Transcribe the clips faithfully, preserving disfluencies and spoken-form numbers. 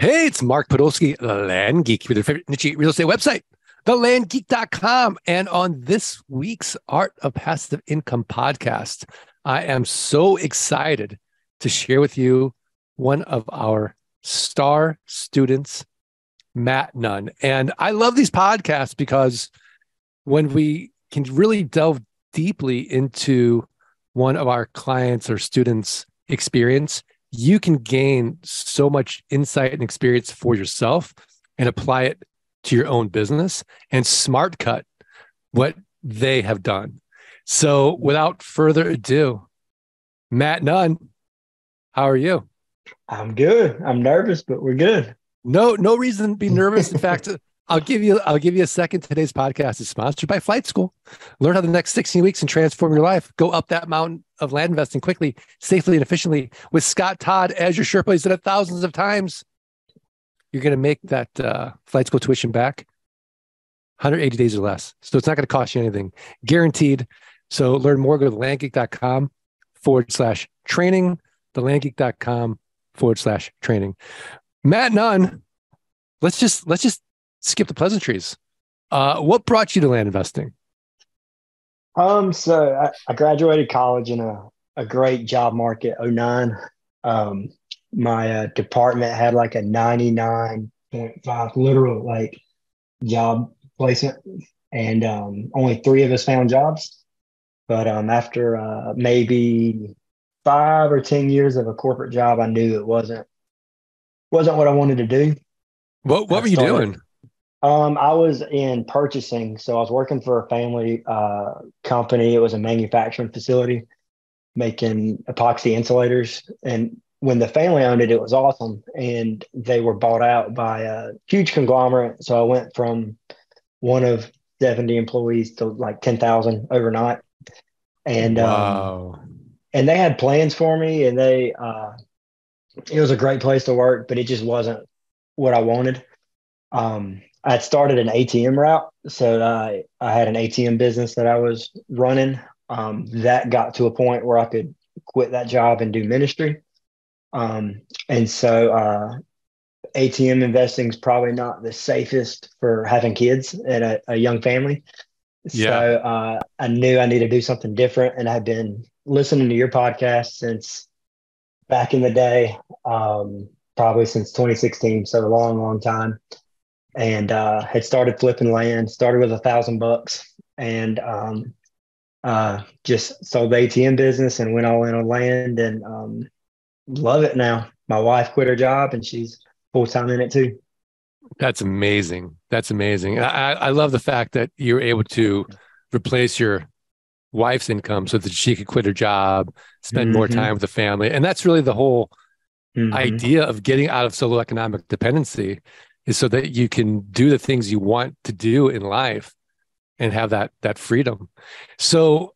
Hey, it's Mark Podolsky, the Land Geek, with your favorite niche real estate website, the land geek dot com. And on this week's Art of Passive Income podcast, I am so excited to share with you one of our star students, Matt Nunn. And I love these podcasts because when we can really delve deeply into one of our clients or students' experience, you can gain so much insight and experience for yourself and apply it to your own business and smart cut what they have done. So without further ado, Matt Nunn, how are you? I'm good. I'm nervous, but we're good. No, no reason to be nervous. In fact, I'll give you, I'll give you a second. Today's podcast is sponsored by Flight School. Learn how the next sixteen weeks can transform your life. Go up that mountain of land investing quickly, safely, and efficiently with Scott Todd as your Sherpa. He's done it thousands of times. You're going to make that uh, Flight School tuition back one hundred eighty days or less. So it's not going to cost you anything. Guaranteed. So learn more. Go to thelandgeek.com forward slash training. thelandgeek.com forward slash training. Matt Nunn, let's just, let's just skip the pleasantries. Uh, what brought you to land investing? Um, so I, I graduated college in a, a great job market, oh nine. Um, my uh, department had like a ninety-nine point five literal like job placement, and um, only three of us found jobs. But um, after uh, maybe five or ten years of a corporate job, I knew it wasn't wasn't what I wanted to do. What What I were you started, doing? Um, I was in purchasing. So I was working for a family uh, company. It was a manufacturing facility making epoxy insulators. And when the family owned it, it was awesome. And they were bought out by a huge conglomerate. So I went from one of seventy employees to like ten thousand overnight. And, wow. um, and they had plans for me, and they, uh, it was a great place to work, but it just wasn't what I wanted. Um, I had started an A T M route. So I, I had an A T M business that I was running. Um, that got to a point where I could quit that job and do ministry. Um, and so uh, A T M investing is probably not the safest for having kids and a, a young family. Yeah. So uh, I knew I needed to do something different. And I've been listening to your podcast since back in the day, um, probably since twenty sixteen. So a long, long time. And uh, had started flipping land, started with a thousand bucks, and um, uh, just sold the A T M business and went all in on land, and um, love it now. My wife quit her job, and she's full time in it too. That's amazing. That's amazing. I, I love the fact that you're able to replace your wife's income so that she could quit her job, spend mm-hmm. more time with the family, and that's really the whole mm-hmm. idea of getting out of solo economic dependency. Is so that you can do the things you want to do in life and have that that freedom. So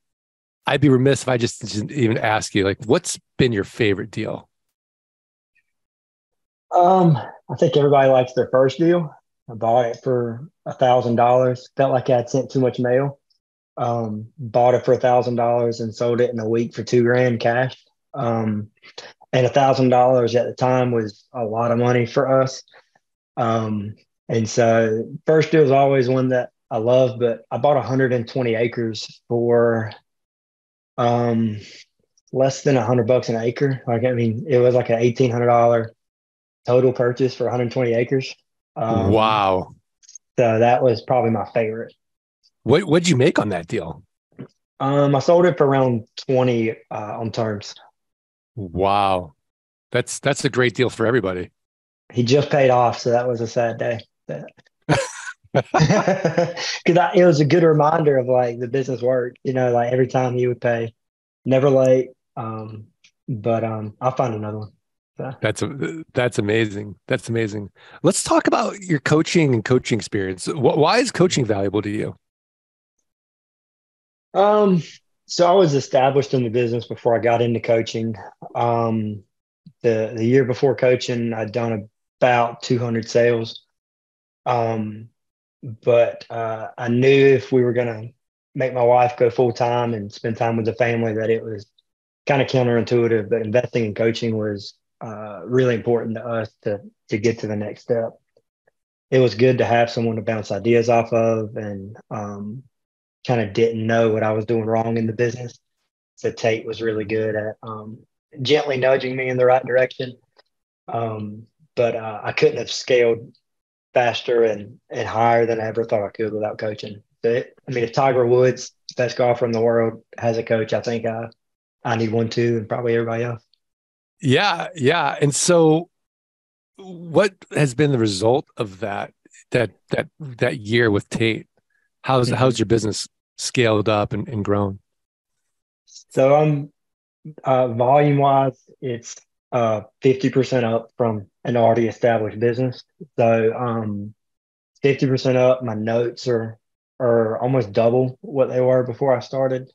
I'd be remiss if I just didn't even ask you, like, what's been your favorite deal? Um, I think everybody likes their first deal. I bought it for a thousand dollars. Felt like I had sent too much mail. Um, bought it for a thousand dollars and sold it in a week for two grand cash. Um, and a thousand dollars at the time was a lot of money for us. Um, and so first deal is always one that I love, but I bought one hundred twenty acres for, um, less than a hundred bucks an acre. Like, I mean, it was like an eighteen hundred dollars total purchase for one hundred twenty acres. Um, wow. So that was probably my favorite. What, what'd you make on that deal? Um, I sold it for around twenty, uh, on terms. Wow. That's, that's a great deal for everybody. He just paid off, so that was a sad day. Because it was a good reminder of like the business work, you know, like every time he would pay, never late. Um, but um, I'll find another one. So. That's a, that's amazing. That's amazing. Let's talk about your coaching and coaching experience. Why is coaching valuable to you? Um, so I was established in the business before I got into coaching. Um, the The year before coaching, I'd done a about two hundred sales. Um, but uh, I knew if we were going to make my wife go full time and spend time with the family, that it was kind of counterintuitive, but investing and coaching was uh, really important to us to to get to the next step. It was good to have someone to bounce ideas off of, and um, kind of didn't know what I was doing wrong in the business. So Tate was really good at um, gently nudging me in the right direction. Um, but uh, I couldn't have scaled faster and, and higher than I ever thought I could without coaching. So it, I mean, if Tiger Woods, best golfer in the world, has a coach, I think I, I need one too, and probably everybody else. Yeah, yeah. And so what has been the result of that, that, that, that year with Tate? How's, mm-hmm. how's your business scaled up and, and grown? So um, uh, volume wise, it's uh, fifty percent up from an already established business. So um, fifty percent up, my notes are, are almost double what they were before I started.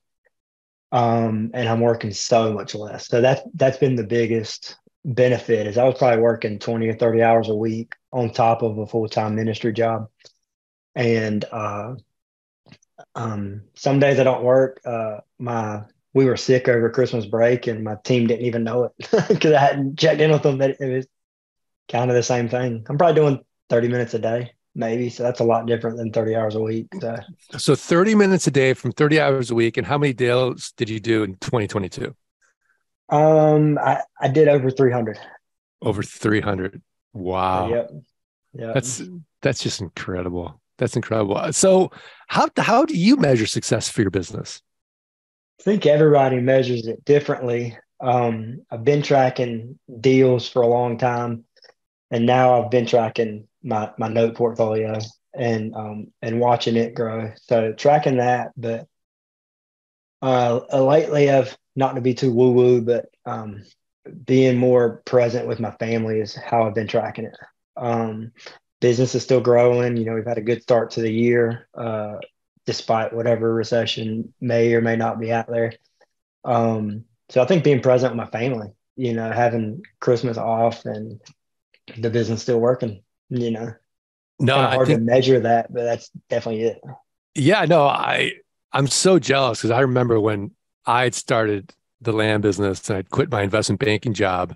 Um, and I'm working so much less. So that's, that's been the biggest benefit, is I was probably working twenty or thirty hours a week on top of a full-time ministry job. And uh, um, some days I don't work. Uh, my we were sick over Christmas break, and my team didn't even know it because I hadn't checked in with them. That it was kind of the same thing. I'm probably doing thirty minutes a day, maybe. So that's a lot different than thirty hours a week. So, so thirty minutes a day from thirty hours a week. And how many deals did you do in twenty twenty-two? Um, I, I did over three hundred. Over three hundred. Wow. Yep. Yeah. That's, that's just incredible. That's incredible. So how, how do you measure success for your business? I think everybody measures it differently. Um, I've been tracking deals for a long time, and now I've been tracking my, my note portfolio and, um, and watching it grow. So tracking that, but, uh, lately I've, not to be too woo woo, but, um, being more present with my family is how I've been tracking it. Um, business is still growing. You know, we've had a good start to the year, uh, despite whatever recession may or may not be out there. Um, so I think being present with my family, you know, having Christmas off and the business still working, you know, no, it's hard I think, to measure that, but that's definitely it. Yeah, no, I, I'm so jealous, because I remember when I had started the land business and I'd quit my investment banking job,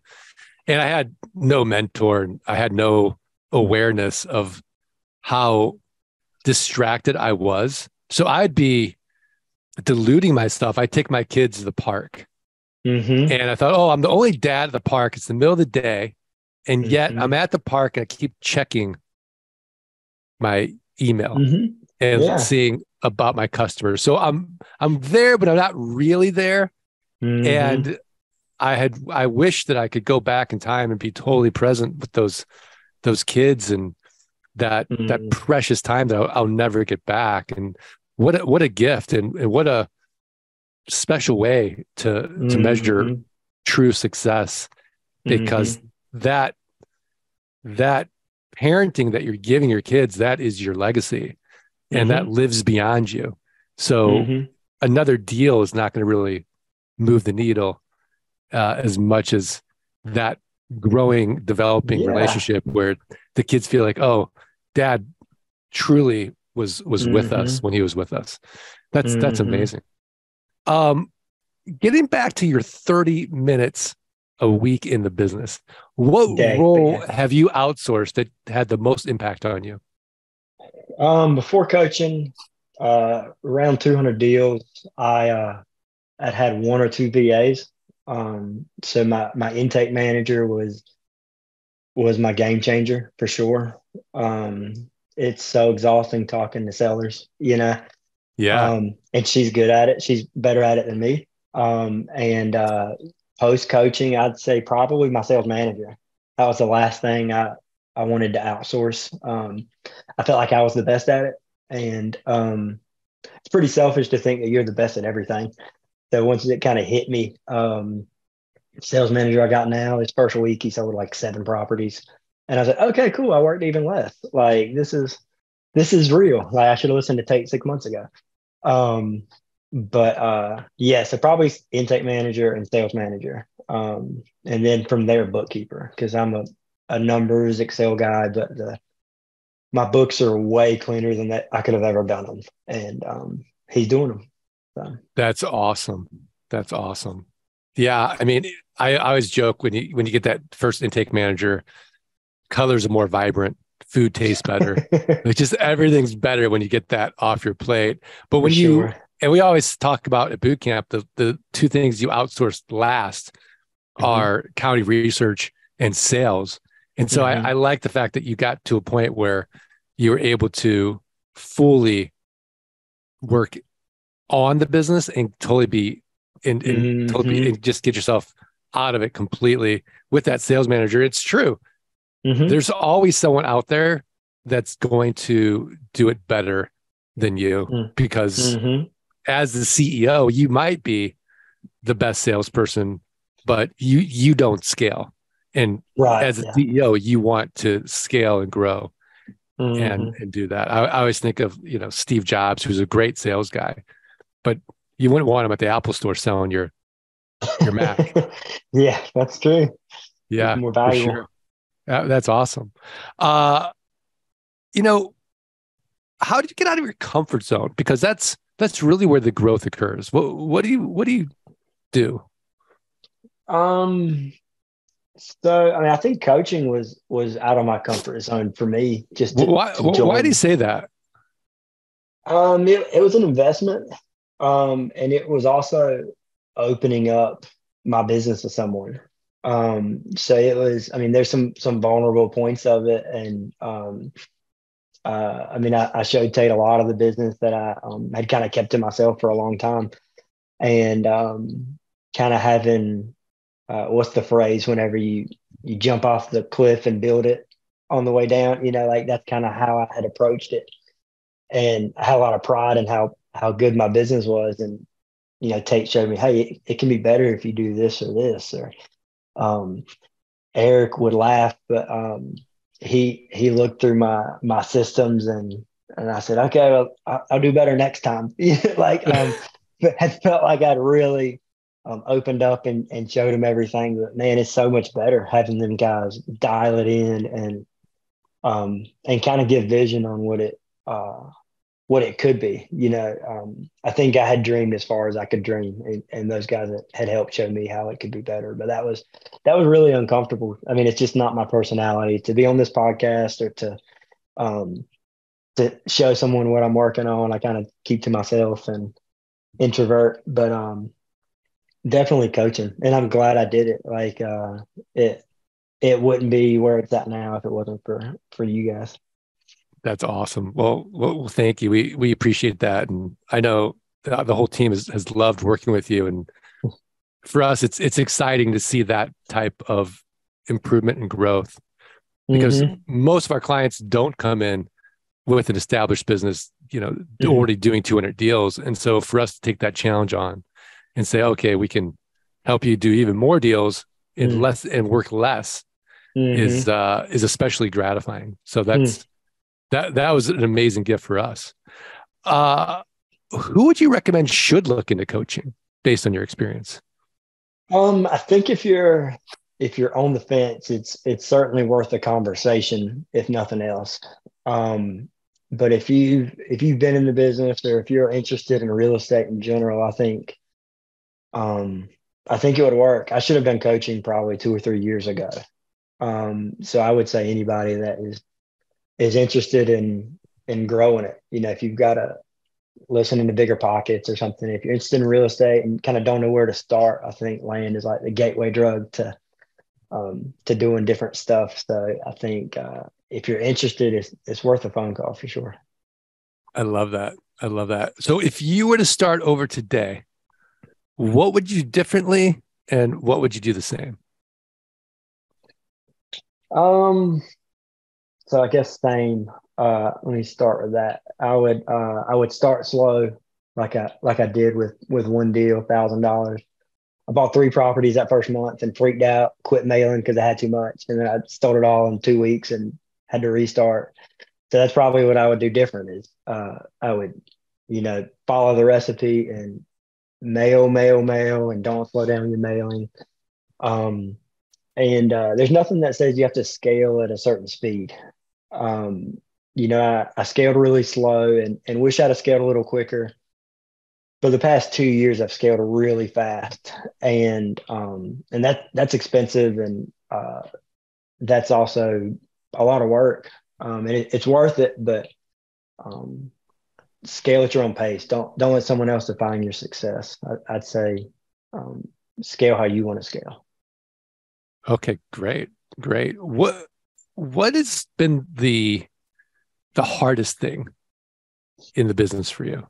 and I had no mentor. And I had no awareness of how distracted I was. So I'd be deluding myself. I'd take my kids to the park, mm-hmm. and I thought, oh, I'm the only dad at the park. It's the middle of the day. And yet mm-hmm. I'm at the park and I keep checking my email mm-hmm. and yeah. seeing about my customers. So I'm, I'm there, but I'm not really there. Mm-hmm. And I had, I wish that I could go back in time and be totally present with those, those kids and that, mm-hmm. that precious time that I'll, I'll never get back. And what, a, what a gift, and, and what a special way to, mm-hmm. to measure true success, because mm-hmm. that, that parenting that you're giving your kids, that is your legacy. And mm-hmm. that lives beyond you. So mm-hmm. another deal is not going to really move the needle uh, as much as that growing, developing yeah. relationship where the kids feel like, oh, dad truly was, was mm-hmm. with us when he was with us. That's, mm-hmm. that's amazing. Um, getting back to your thirty minutes a week in the business, what Dang, role yeah. have you outsourced that had the most impact on you? Um, before coaching, uh, around two hundred deals, I, uh, I'd had one or two V As. Um, so my, my intake manager was, was my game changer for sure. Um, it's so exhausting talking to sellers, you know? Yeah. Um, and she's good at it. She's better at it than me. Um, and, uh, post coaching, I'd say probably my sales manager. That was the last thing I, I wanted to outsource. Um, I felt like I was the best at it. And um, it's pretty selfish to think that you're the best at everything. So once it kind of hit me, um, sales manager I got now, his first week, he sold like seven properties. And I was like, okay, cool. I worked even less. Like this is, this is real. Like I should have listened to Tate six months ago. Um, but uh, yeah, so probably intake manager and sales manager. Um, and then from there, bookkeeper, because I'm a, a numbers Excel guy, but the, my books are way cleaner than that I could have ever done them. And um, he's doing them. So. That's awesome. That's awesome. Yeah. I mean, I, I always joke when you, when you get that first intake manager, colors are more vibrant, food tastes better. It's just, everything's better when you get that off your plate. But when For you, sure. and we always talk about at boot camp, the, the two things you outsourced last mm-hmm. are county research and sales. And so mm-hmm. I, I like the fact that you got to a point where you were able to fully work on the business and totally be and, and mm-hmm. totally be, and just get yourself out of it completely with that sales manager. It's true. Mm-hmm. There's always someone out there that's going to do it better than you mm-hmm. because mm-hmm. as the C E O, you might be the best salesperson, but you, you don't scale. And right, as a yeah. C E O, you want to scale and grow mm-hmm. and, and do that. I, I always think of, you know, Steve Jobs, who's a great sales guy, but you wouldn't want him at the Apple store selling your, your Mac. Yeah, that's true. Yeah. More valuable. Sure. Uh, that's awesome. Uh, you know, how did you get out of your comfort zone? Because that's, that's really where the growth occurs. What, what do you, what do you do? Um, So, I mean, I think coaching was was out of my comfort zone for me. Just to, why? To join. Why do you say that? Um, it, it was an investment, um, and it was also opening up my business to someone. Um, so it was. I mean, there's some some vulnerable points of it, and um, uh, I mean, I, I showed Tate a lot of the business that I um, had kind of kept to myself for a long time, and um, kind of having. Uh, what's the phrase? Whenever you, you jump off the cliff and build it on the way down, you know, like that's kind of how I had approached it, and I had a lot of pride in how how good my business was, and you know, Tate showed me, hey, it, it can be better if you do this or this. Or um, Eric would laugh, but um, he he looked through my my systems, and and I said, okay, well, I'll, I'll do better next time. Like, um, but I felt like I'd really. Um, opened up and, and showed them everything. But man, it's so much better having them guys dial it in and um, and kind of give vision on what it uh, what it could be. You know, um, I think I had dreamed as far as I could dream, and, and those guys that had helped show me how it could be better. But that was that was really uncomfortable. I mean, it's just not my personality to be on this podcast or to um, to show someone what I'm working on. I kind of keep to myself and introvert, but um. Definitely coaching. And I'm glad I did it. Like uh, it, it wouldn't be where it's at now if it wasn't for, for you guys. That's awesome. Well, well, thank you. We, we appreciate that. And I know the whole team has, has loved working with you. And for us, it's, it's exciting to see that type of improvement and growth because mm-hmm. most of our clients don't come in with an established business, you know, mm-hmm. already doing two hundred deals. And so for us to take that challenge on, and say, okay, we can help you do even more deals in mm-hmm. less and work less mm-hmm. is uh, is especially gratifying. So that's mm. that that was an amazing gift for us. Uh, who would you recommend should look into coaching based on your experience? Um, I think if you're if you're on the fence, it's it's certainly worth a conversation, if nothing else. Um, but if you if you've been in the business or if you're interested in real estate in general, I think. Um, I think it would work. I should have been coaching probably two or three years ago. Um, so I would say anybody that is, is interested in, in growing it, you know, if you've got to listen to Bigger Pockets or something, if you're interested in real estate and kind of don't know where to start, I think land is like the gateway drug to, um, to doing different stuff. So I think, uh, if you're interested, it's, it's worth a phone call for sure. I love that. I love that. So if you were to start over today, what would you do differently and what would you do the same? Um, so I guess same, uh, let me start with that. I would, uh, I would start slow. Like I, like I did with, with one deal, a thousand dollars. I bought three properties that first month and freaked out, quit mailing because I had too much. And then I sold it all in two weeks and had to restart. So that's probably what I would do different is, uh, I would, you know, follow the recipe and, mail, mail, mail, and don't slow down your mailing. Um, and uh, there's nothing that says you have to scale at a certain speed. Um, you know, I, I scaled really slow and, and wish I'd have scaled a little quicker. but the past two years I've scaled really fast, and um, and that that's expensive, and uh, that's also a lot of work. Um, and it, it's worth it, but um, scale at your own pace. Don't don't let someone else define your success. I, I'd say um, scale how you want to scale. Okay, great, great. What what has been the the hardest thing in the business for you?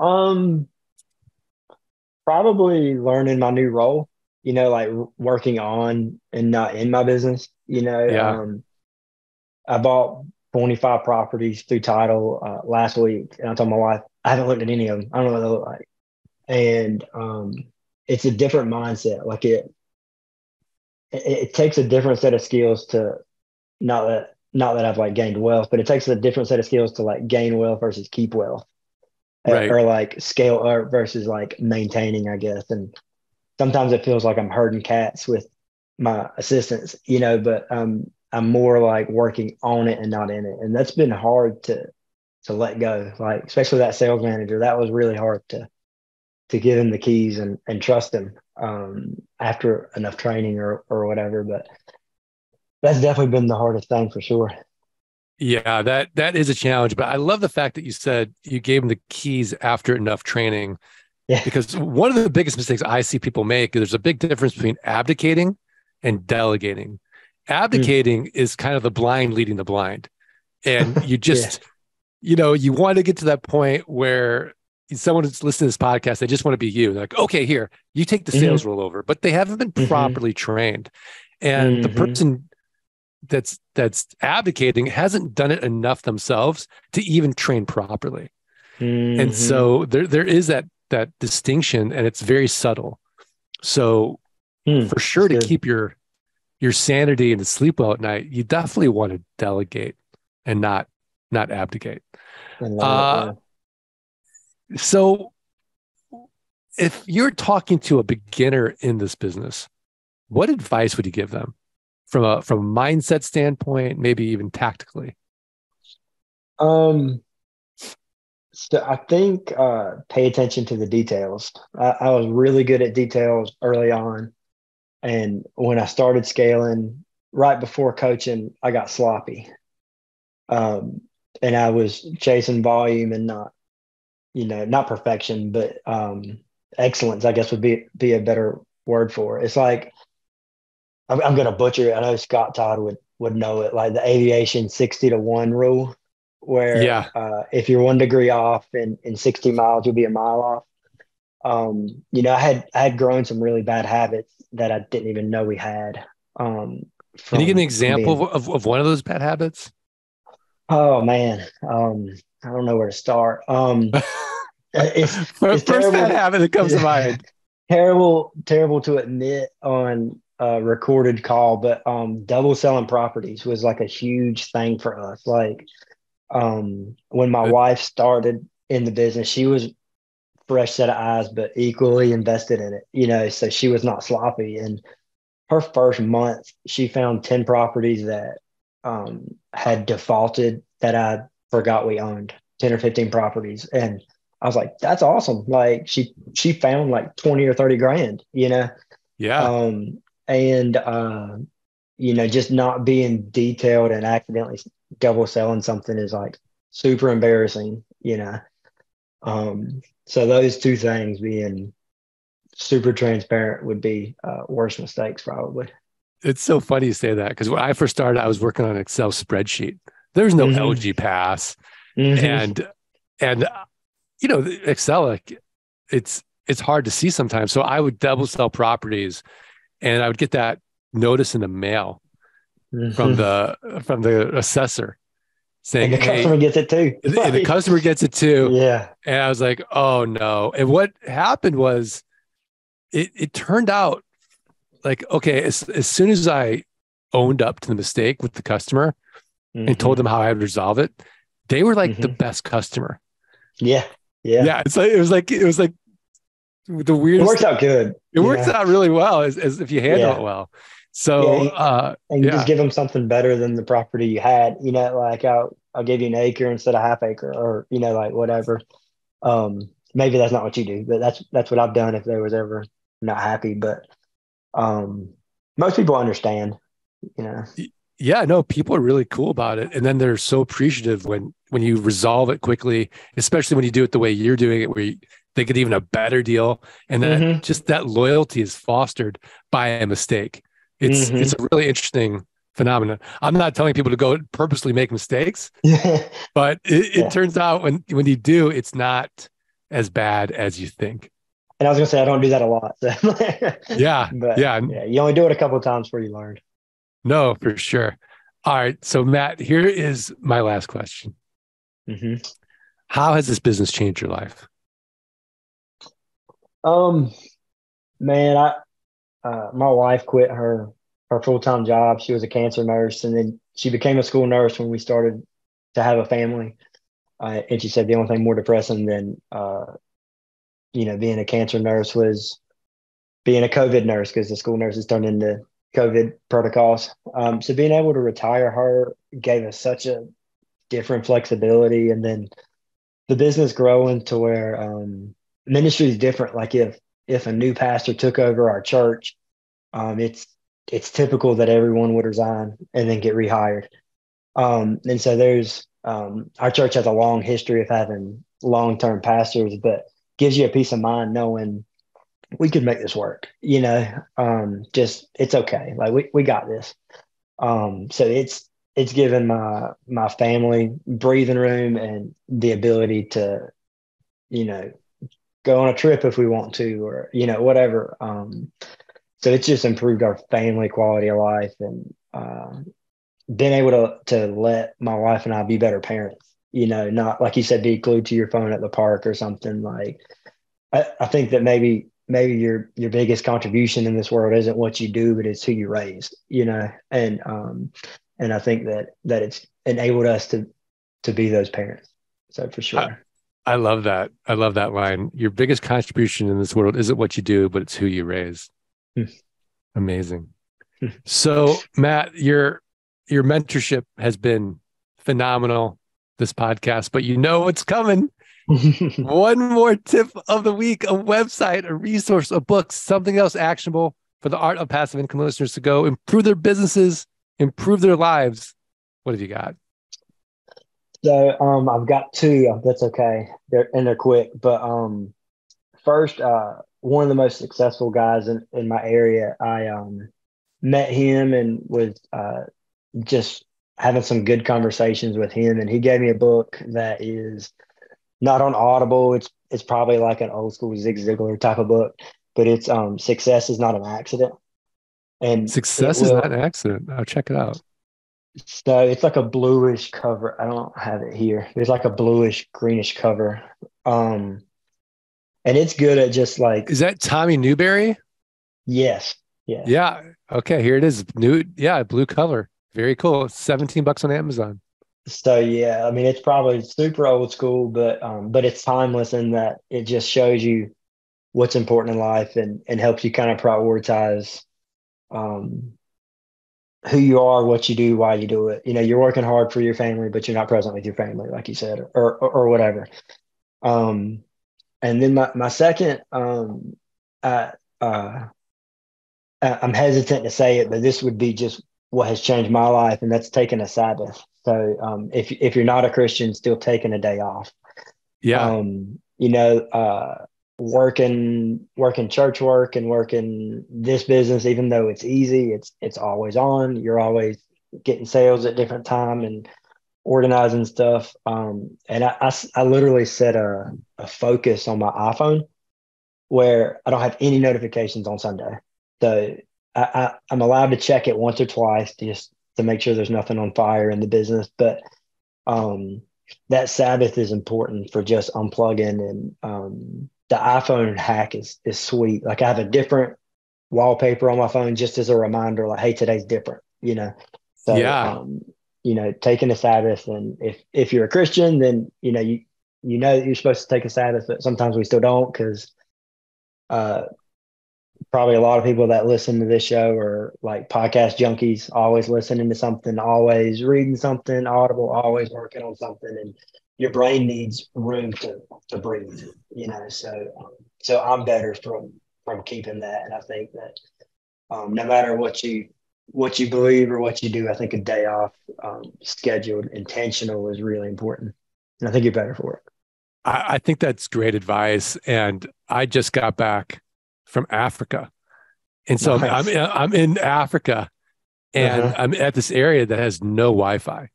Um, probably learning my new role, you know, like working on and not in my business, you know. Yeah. um, I bought twenty-five properties through Tidal uh, last week, and I told my wife, I haven't looked at any of them. I don't know what they look like. And, um, it's a different mindset. Like it, it, it takes a different set of skills to not that, not that I've like gained wealth, but it takes a different set of skills to like gain wealth versus keep wealth. Right. Or like scale up versus like maintaining, I guess. And sometimes it feels like I'm herding cats with my assistants, you know, but um, I'm more like working on it and not in it. And that's been hard to, to let go. Like, especially that sales manager, that was really hard to, to give him the keys and, and trust him um, after enough training or, or whatever. But that's definitely been the hardest thing for sure. Yeah, that that is a challenge, but I love the fact that you said you gave them the keys after enough training. Yeah. Because one of the biggest mistakes I see people make is there's a big difference between abdicating and delegating. Abdicating mm. is kind of the blind leading the blind. And you just, yeah. you know, you want to get to that point where someone who's listening to this podcast, they just want to be you. They're like, okay, here, you take the sales mm-hmm. roll over, but they haven't been mm-hmm. properly trained. And mm-hmm. the person that's that's abdicating hasn't done it enough themselves to even train properly. Mm-hmm. And so there there is that that distinction, and it's very subtle. So mm, for sure to good. keep your your sanity and to sleep well at night, you definitely want to delegate and not not abdicate. Uh, so if you're talking to a beginner in this business, what advice would you give them? From a from a mindset standpoint, maybe even tactically. Um, so I think uh, pay attention to the details. I, I was really good at details early on, and when I started scaling, right before coaching, I got sloppy, um, and I was chasing volume and not, you know, not perfection, but um, excellence, I guess, would be be a better word for it. It's like, I'm going to butcher it. I know Scott Todd would, would know it, like the aviation sixty to one rule, where yeah. uh, if you're one degree off in, in sixty miles, you'll be a mile off. Um, you know, I had I had grown some really bad habits that I didn't even know we had. Um, Can you give me an example being, of, of one of those bad habits? Oh, man. Um, I don't know where to start. Um, it's, First, it's first bad habit that comes to mind. Terrible, terrible to admit on Uh, recorded call, but um, double selling properties was like a huge thing for us. Like um, when my Good. wife started in the business, she was fresh set of eyes, but equally invested in it, you know, so she was not sloppy. And her first month, she found ten properties that um, had defaulted that I forgot we owned, ten or fifteen properties. And I was like, that's awesome. Like she, she found like twenty or thirty grand, you know? Yeah. Um, And, uh, you know, just not being detailed and accidentally double selling something is like super embarrassing, you know. Um, so those two things, being super transparent, would be uh, worst mistakes probably. It's so funny you say that, because when I first started, I was working on an Excel spreadsheet. There's no mm-hmm. L G Pass. Mm-hmm. And, and you know, Excel, like, it's it's hard to see sometimes. So I would double sell properties, and I would get that notice in the mail mm-hmm. from the from the assessor saying, and the customer hey, gets it too. And the customer gets it too. Yeah. And I was like, oh no. And what happened was it it turned out like, okay, as, as soon as I owned up to the mistake with the customer mm-hmm. and told them how I would resolve it, they were like mm-hmm. the best customer. Yeah. Yeah. Yeah. It's like it was like it was like the weirdest. It worked out good. It works yeah. out really well, as, as if you handle yeah. it well. So, yeah. uh, and you yeah. just give them something better than the property you had, you know, like I'll, I'll give you an acre instead of half acre, or, you know, like whatever. Um, maybe that's not what you do, but that's that's what I've done if there was ever not happy. But um, most people understand, you know. Yeah, no, people are really cool about it. And then they're so appreciative when when you resolve it quickly, especially when you do it the way you're doing it, where you, they get even a better deal. And then mm-hmm. just that loyalty is fostered by a mistake. It's mm-hmm. it's a really interesting phenomenon. I'm not telling people to go purposely make mistakes, but it, it yeah. turns out when, when you do, it's not as bad as you think. And I was going to say, I don't do that a lot. So. yeah, but, yeah. Yeah. You only do it a couple of times before you learn. No, for sure. All right. So Matt, here is my last question. Mm-hmm. How has this business changed your life? Um, man, I, uh, my wife quit her, her full-time job. She was a cancer nurse, and then she became a school nurse when we started to have a family. Uh, and she said the only thing more depressing than, uh, you know, being a cancer nurse was being a COVID nurse, because the school nurses turned into COVID protocols. Um, so being able to retire her gave us such a different flexibility. And then the business growing to where, um, ministry is different. Like if, if a new pastor took over our church, um, it's, it's typical that everyone would resign and then get rehired. Um, and so there's, um, our church has a long history of having long-term pastors, but gives you a peace of mind knowing we could make this work, you know, um, just, it's okay. Like we, we got this. Um, so it's, it's given my, my family breathing room and the ability to, you know, go on a trip if we want to, or, you know, whatever. Um, so it's just improved our family quality of life, and uh, being able to, to let my wife and I be better parents, you know, not like you said, be glued to your phone at the park or something. Like, I, I think that maybe, maybe your, your biggest contribution in this world isn't what you do, but it's who you raise, you know? And, um, and I think that, that it's enabled us to, to be those parents. So for sure. I- I love that. I love that line. Your biggest contribution in this world isn't what you do, but it's who you raise. Amazing. So, Matt, your your mentorship has been phenomenal this podcast, but you know what's coming. One more tip of the week, a website, a resource, a book, something else actionable for the Art of Passive Income listeners to go improve their businesses, improve their lives. What have you got? So um, I've got two, that's okay. They're, and they're quick. But um, first, uh, one of the most successful guys in, in my area, I um, met him and was uh, just having some good conversations with him. And he gave me a book that is not on Audible. It's it's probably like an old school Zig Ziglar type of book, but it's um, Success Is Not an Accident. And Success Is Not an Accident. I'll check it out. So it's like a bluish cover. I don't have it here. There's like a bluish greenish cover. Um, and it's good at just like, is that Tommy Newberry? Yes. Yeah. Yeah. Okay. Here it is. New. Yeah. Blue color. Very cool. It's seventeen bucks on Amazon. So yeah, I mean, it's probably super old school, but, um, but it's timeless in that it just shows you what's important in life and, and helps you kind of prioritize, um, who you are, what you do, why you do it. You know, you're working hard for your family, but you're not present with your family, like you said, or or, or whatever. Um, and then my, my second, um, I, uh, I'm hesitant to say it, but this would be just what has changed my life, and that's taking a Sabbath. So um, if if you're not a Christian, still taking a day off. Yeah. Um, you know, uh, working working church work and working this business, even though it's easy, it's it's always on. You're always getting sales at different time and organizing stuff. Um, and I, I, I literally set a, a focus on my iPhone where I don't have any notifications on Sunday. So I, I, I'm allowed to check it once or twice just to make sure there's nothing on fire in the business. But um, that Sabbath is important for just unplugging and um, the iPhone hack is is sweet. Like I have a different wallpaper on my phone just as a reminder, like, hey, today's different, you know? So, yeah. um, you know, taking a Sabbath, and if, if you're a Christian, then, you know, you, you know, that you're supposed to take a Sabbath, but sometimes we still don't. Cause uh, probably a lot of people that listen to this show are like podcast junkies, always listening to something, always reading something, Audible, always working on something. And your brain needs room to to breathe, you know. So so I'm better from from keeping that, and I think that um, no matter what you what you believe or what you do, I think a day off, um, scheduled, intentional, is really important, and I think you're better for it. I, I think that's great advice, and I just got back from Africa, and so nice. I'm I'm in Africa, and uh-huh. I'm at this area that has no Wi-Fi.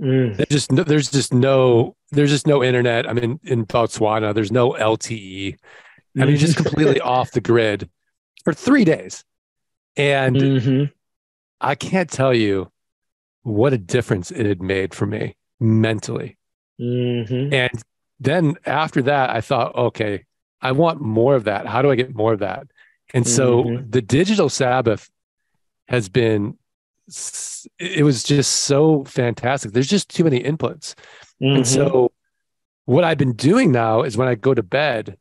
Mm. There's just no, there's just no there's just no internet. I mean, in Botswana, there's no L T E. I mean, mm-hmm. just completely off the grid for three days, and mm-hmm. I can't tell you what a difference it had made for me mentally. Mm-hmm. And then after that, I thought, okay, I want more of that. How do I get more of that? And so mm-hmm. the digital Sabbath has been. It was just so fantastic. There's just too many inputs. Mm-hmm. And so what I've been doing now is when I go to bed,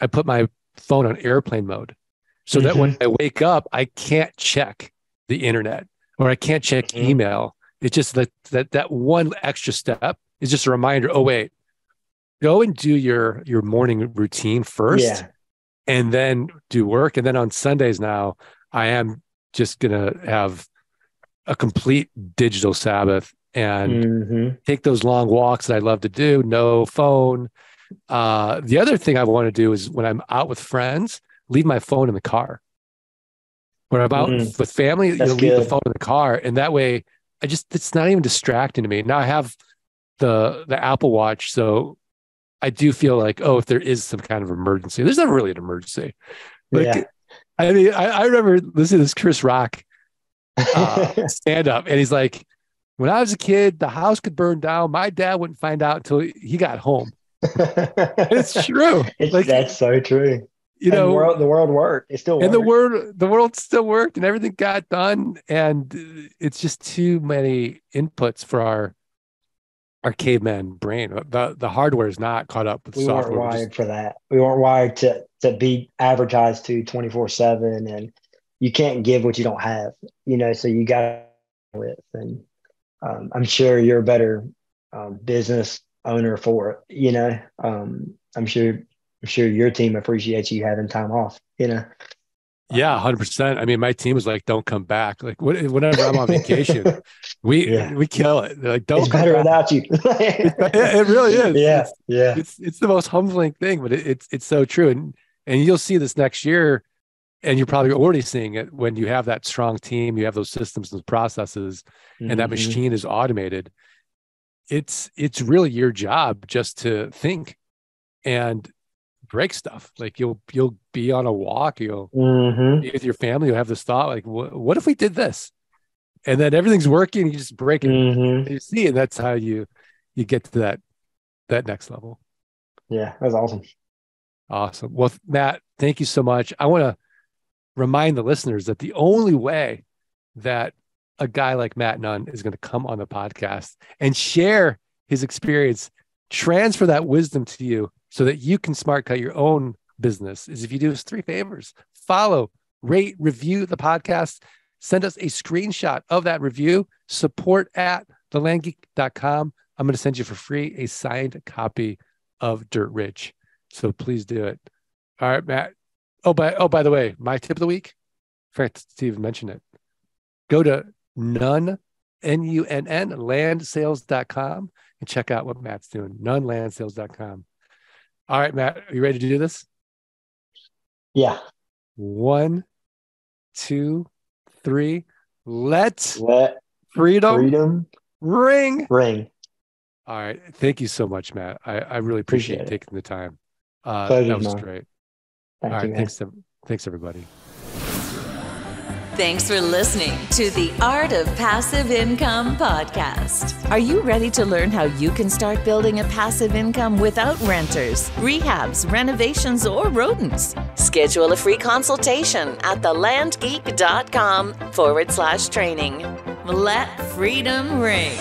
I put my phone on airplane mode so mm-hmm. that when I wake up, I can't check the internet or I can't check mm-hmm. email. It's just that, that that one extra step is just a reminder. Oh, wait, go and do your, your morning routine first yeah. and then do work. And then on Sundays now, I am just going to have a complete digital Sabbath and mm-hmm. take those long walks that I love to do. No phone. Uh, the other thing I want to do is when I'm out with friends, leave my phone in the car. When I'm out mm-hmm. with family, That's you know, leave good. the phone in the car. And that way I just, it's not even distracting to me. Now I have the, the Apple Watch. So I do feel like, oh, if there is some kind of emergency, there's not really an emergency. Like, yeah. I mean, I, I remember listening to this Chris Rock uh, stand up, and he's like, when I was a kid, the house could burn down, my dad wouldn't find out until he got home. It's true. It's, like, that's so true, you know. The world the world worked. It still worked. And the world the world still worked, and everything got done, and it's just too many inputs for our our caveman brain. The the hardware is not caught up with we software. Weren't wired just, for that. We weren't wired to to be advertised to twenty-four seven, and you can't give what you don't have, you know, so you got to with, and um, I'm sure you're a better um, business owner for it, you know. Um, I'm sure, I'm sure your team appreciates you having time off, you know? Yeah, one hundred percent. I mean, my team was like, don't come back. Like whenever I'm on vacation, we, yeah. we kill it. They're like, don't it's come better back. Without you. It really is. Yeah. It's, yeah. It's, it's the most humbling thing, but it, it's, it's so true. And, and you'll see this next year. And you're probably already seeing it when you have that strong team, you have those systems and processes, mm-hmm. and that machine is automated. It's it's really your job just to think and break stuff. Like you'll you'll be on a walk, you'll mm-hmm. be with your family, you'll have this thought like, what, what if we did this? And then everything's working, you just break it. Mm-hmm. You see, and that's how you you get to that that next level. Yeah, that's awesome. Awesome. Well, Matt, thank you so much. I want to remind the listeners that the only way that a guy like Matt Nunn is going to come on the podcast and share his experience, transfer that wisdom to you so that you can smart cut your own business, is if you do us three favors: follow, rate, review the podcast, send us a screenshot of that review, support at the land geek dot com. I'm going to send you for free a signed copy of Dirt Rich. So please do it. All right, Matt. Oh, by, oh, by the way, my tip of the week, I forgot to even mention it. Go to Nunn, N U N N, land sales dot com, and check out what Matt's doing, nunn land sales dot com. All right, Matt, are you ready to do this? Yeah. One, two, three. Let, Let freedom, freedom ring. Ring. All right. Thank you so much, Matt. I, I really appreciate, appreciate taking the time. Uh, that was man. great. Thank All you, right, thanks, thanks everybody. Thanks for listening to the Art of Passive Income podcast. Are you ready to learn how you can start building a passive income without renters, rehabs, renovations, or rodents? Schedule a free consultation at the land geek dot com forward slash training. Let freedom ring.